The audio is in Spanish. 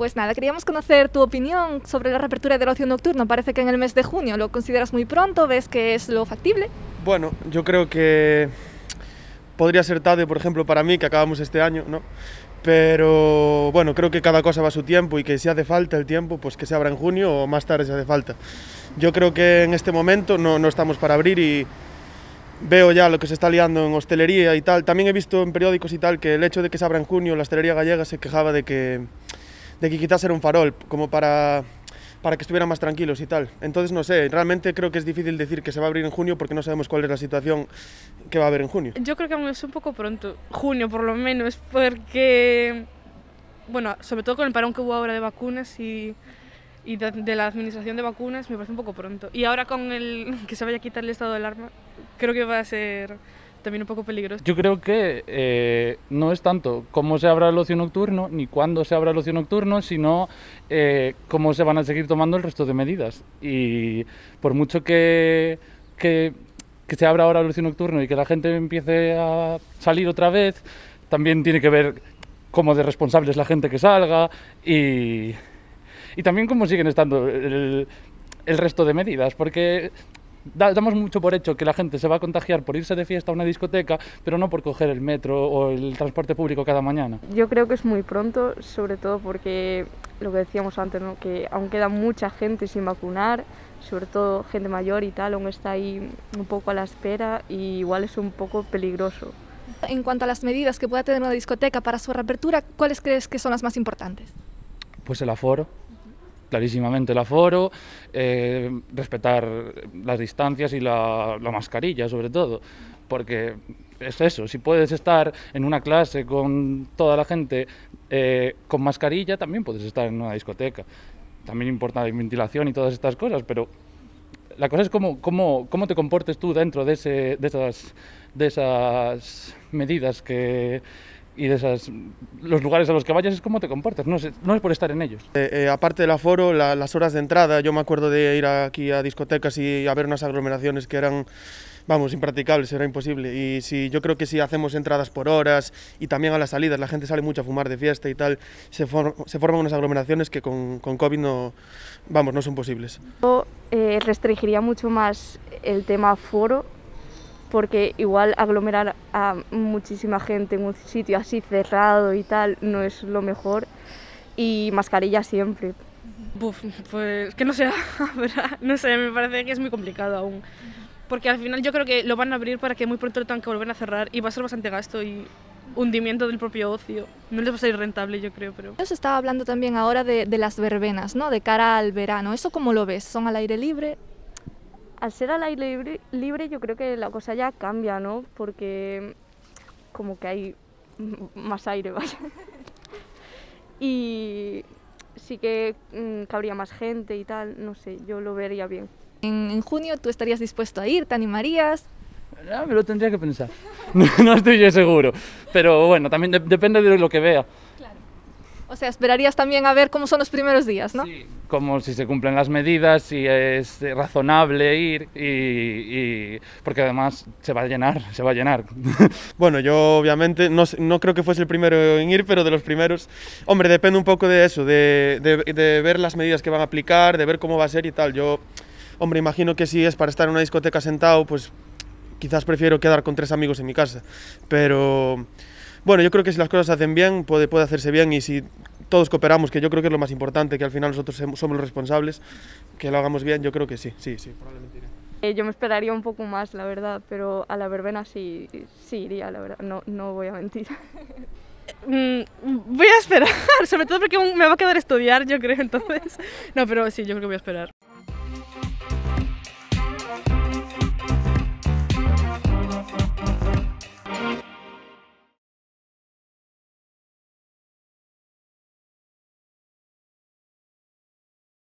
Pues nada, queríamos conocer tu opinión sobre la reapertura del ocio nocturno. Parece que en el mes de junio. ¿Lo consideras muy pronto? ¿Ves que es lo factible? Bueno, yo creo que podría ser tarde, por ejemplo, para mí, que acabamos este año, ¿no? Pero bueno, creo que cada cosa va a su tiempo y que si hace falta el tiempo, pues que se abra en junio o más tarde si hace falta. Yo creo que en este momento no estamos para abrir y veo ya lo que se está liando en hostelería y tal. También he visto en periódicos y tal que el hecho de que se abra en junio, la hostelería gallega se quejaba de que quizás era un farol, como para que estuvieran más tranquilos y tal. Entonces no sé, realmente creo que es difícil decir que se va a abrir en junio porque no sabemos cuál es la situación que va a haber en junio. Yo creo que aún es un poco pronto, junio por lo menos, porque, bueno, sobre todo con el parón que hubo ahora de vacunas y de la administración de vacunas, me parece un poco pronto. Y ahora con el que se vaya a quitar el estado de alarma, creo que va a ser también un poco peligroso. Yo creo que no es tanto cómo se abra el ocio nocturno ni cuándo se abra el ocio nocturno, sino cómo se van a seguir tomando el resto de medidas. Y por mucho que se abra ahora el ocio nocturno y que la gente empiece a salir otra vez, también tiene que ver cómo de responsable es la gente que salga y también cómo siguen estando el resto de medidas, porque damos mucho por hecho que la gente se va a contagiar por irse de fiesta a una discoteca, pero no por coger el metro o el transporte público cada mañana. Yo creo que es muy pronto, sobre todo porque lo que decíamos antes, ¿no? Que aún queda mucha gente sin vacunar, sobre todo gente mayor y tal, aún está ahí un poco a la espera y igual es un poco peligroso. En cuanto a las medidas que pueda tener una discoteca para su reapertura, ¿cuáles crees que son las más importantes? Pues el aforo. Clarísimamente el aforo, respetar las distancias y la mascarilla sobre todo, porque es eso, si puedes estar en una clase con toda la gente con mascarilla, también puedes estar en una discoteca. También importa la ventilación y todas estas cosas, pero la cosa es cómo te comportes tú dentro de esas medidas que... y de los lugares a los que vayas es cómo te comportas, no es por estar en ellos. Aparte del aforo, las horas de entrada, yo me acuerdo de ir aquí a discotecas y a ver unas aglomeraciones que eran, vamos, impracticables, era imposible. Y yo creo que si hacemos entradas por horas y también a las salidas, la gente sale mucho a fumar de fiesta y tal, se forman unas aglomeraciones que con COVID no son posibles. Yo restringiría mucho más el tema aforo, porque igual aglomerar a muchísima gente en un sitio así cerrado y tal no es lo mejor, y mascarilla siempre. Buf, pues que no sea, ¿verdad? No sé, me parece que es muy complicado aún, porque al final yo creo que lo van a abrir para que muy pronto lo tengan que volver a cerrar y va a ser bastante gasto y hundimiento del propio ocio. No les va a salir rentable, yo creo, pero... Se estaba hablando también ahora de las verbenas, ¿no? De cara al verano, ¿eso cómo lo ves? ¿Son al aire libre? Al ser al aire libre, yo creo que la cosa ya cambia, ¿no? Porque como que hay más aire, vaya. Y sí que cabría más gente y tal, no sé, yo lo vería bien. ¿En junio tú estarías dispuesto a ir? ¿Te animarías? No, me lo tendría que pensar. No estoy yo seguro, pero bueno, también depende de lo que vea. O sea, esperarías también a ver cómo son los primeros días, ¿no? Sí, como si se cumplen las medidas, si es razonable ir y porque además se va a llenar. Bueno, yo obviamente no creo que fuese el primero en ir, pero de los primeros. Hombre, depende un poco de eso, de ver las medidas que van a aplicar, de ver cómo va a ser y tal. Yo, hombre, imagino que si es para estar en una discoteca sentado, pues quizás prefiero quedar con tres amigos en mi casa, pero... Bueno, yo creo que si las cosas se hacen bien, puede hacerse bien, y si todos cooperamos, que yo creo que es lo más importante, que al final nosotros somos los responsables, que lo hagamos bien, yo creo que sí, probablemente iré. Yo me esperaría un poco más, la verdad, pero a la verbena sí iría, la verdad, no voy a mentir. Voy a esperar, sobre todo porque me va a quedar estudiar, yo creo, entonces... No, pero sí, yo creo que voy a esperar.